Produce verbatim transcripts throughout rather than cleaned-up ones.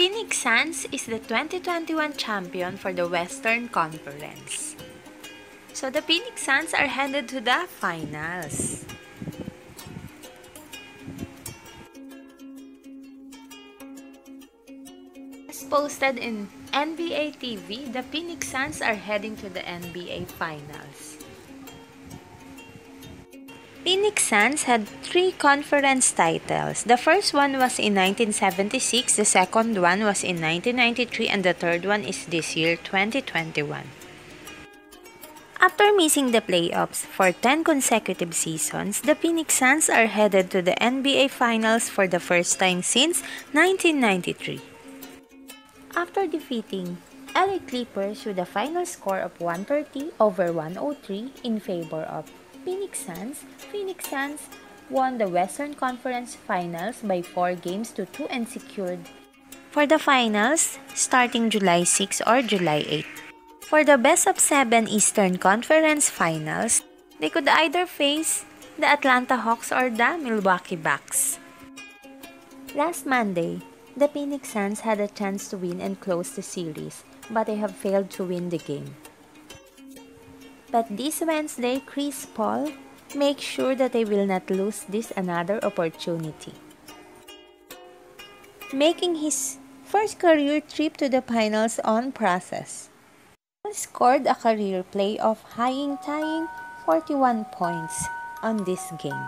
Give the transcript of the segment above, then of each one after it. Phoenix Suns is the twenty twenty-one champion for the Western Conference. So the Phoenix Suns are headed to the finals. As posted in N B A T V, the Phoenix Suns are heading to the N B A Finals. Phoenix Suns had three conference titles. The first one was in nineteen seventy-six, the second one was in nineteen ninety-three, and the third one is this year, twenty twenty-one. After missing the playoffs for ten consecutive seasons, the Phoenix Suns are headed to the N B A Finals for the first time since nineteen ninety-three. After defeating L A Clippers with a final score of one thirty over one oh three in favor of Phoenix Suns, Phoenix Suns won the Western Conference Finals by four games to two and secured for the finals starting July sixth or July eighth. For the best of seven Eastern Conference Finals, they could either face the Atlanta Hawks or the Milwaukee Bucks. Last Monday, the Phoenix Suns had a chance to win and close the series, but they have failed to win the game. But this Wednesday, Chris Paul makes sure that they will not lose this another opportunity, making his first career trip to the finals on process. Paul scored a career playoff-high tying forty-one points on this game.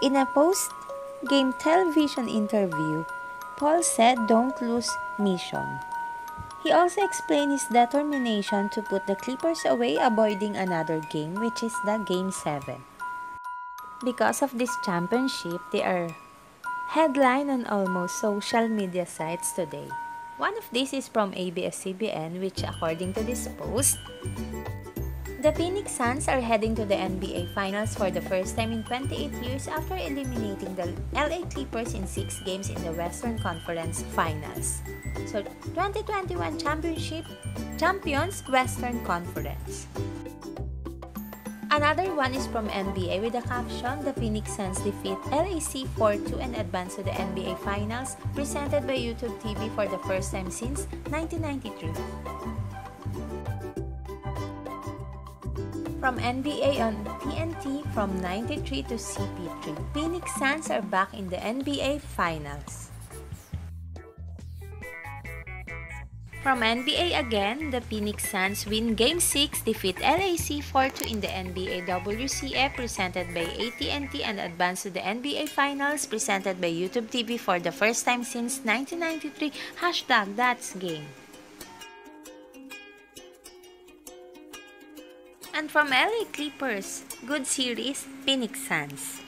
In a post-game television interview, Paul said, "Don't lose mission." He also explained his determination to put the Clippers away, avoiding another game, which is the Game seven. Because of this championship, they are headlined on almost social media sites today. One of these is from A B S C B N, which according to this post, the Phoenix Suns are heading to the N B A Finals for the first time in twenty-eight years after eliminating the L A Clippers in six games in the Western Conference Finals. So, twenty twenty-one championship champions Western Conference. Another one is from N B A with the caption, "The Phoenix Suns defeat L A C four two and advance to the N B A Finals," presented by YouTube T V for the first time since nineteen ninety-three. From N B A on T N T, from ninety-three to C P three, Phoenix Suns are back in the N B A Finals. From N B A again, the Phoenix Suns win Game six, defeat L A C four two in the N B A W C F, presented by A T and T, and advance to the N B A Finals, presented by YouTube T V for the first time since nineteen ninety-three, hashtag that's game. And from L A Clippers, good series, Phoenix Suns,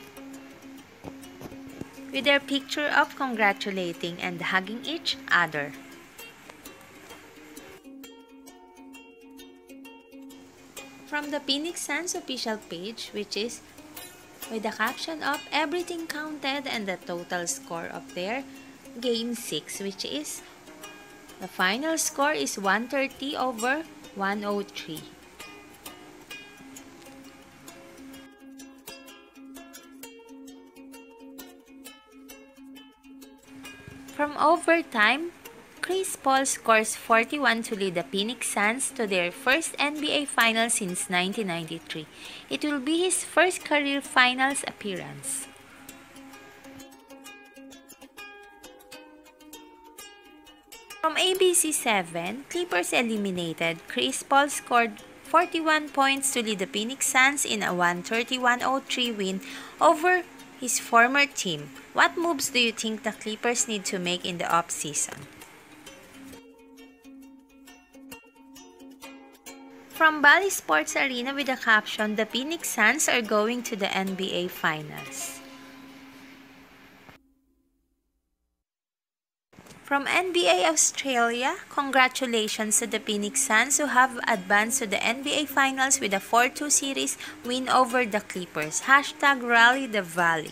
with their picture of congratulating and hugging each other. From the Phoenix Suns official page, which is with the caption of "Everything counted," and the total score of their Game six, which is the final score is one thirty over one oh three. From overtime, Chris Paul scores forty-one to lead the Phoenix Suns to their first N B A Finals since nineteen ninety-three. It will be his first career finals appearance. From A B C seven, Clippers eliminated. Chris Paul scored forty-one points to lead the Phoenix Suns in a one thirty to one oh three win over his former team. What moves do you think the Clippers need to make in the offseason? From Bally Sports Arena with the caption, "The Phoenix Suns are going to the N B A Finals." From N B A Australia, congratulations to the Phoenix Suns who have advanced to the N B A Finals with a four two series win over the Clippers. Hashtag Rally the Valley.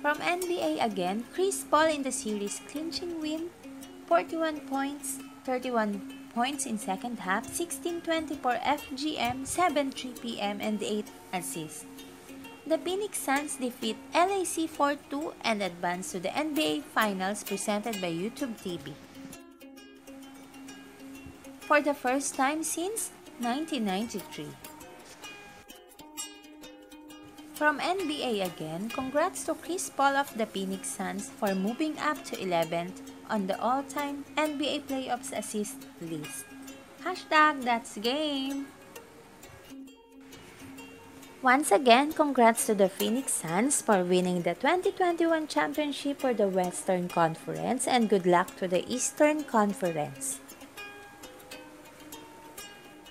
From N B A again, Chris Paul in the series clinching win, forty-one points, thirty-one points in second half, sixteen twenty-four F G M, seven three P M, and eight assists. the Phoenix Suns defeat L A C four two and advance to the N B A Finals presented by YouTube T V. For the first time since nineteen ninety-three. From N B A again, congrats to Chris Paul of the Phoenix Suns for moving up to eleventh on the all-time N B A playoffs assist list. Hashtag that's game! Once again, congrats to the Phoenix Suns for winning the twenty twenty-one championship for the Western Conference, and good luck to the Eastern Conference.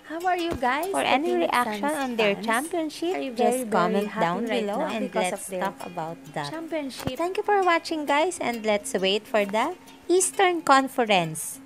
How are you guys? For any reaction on their championship, just comment down below and let's talk about that. Championship. Thank you for watching, guys, and let's wait for the Eastern Conference.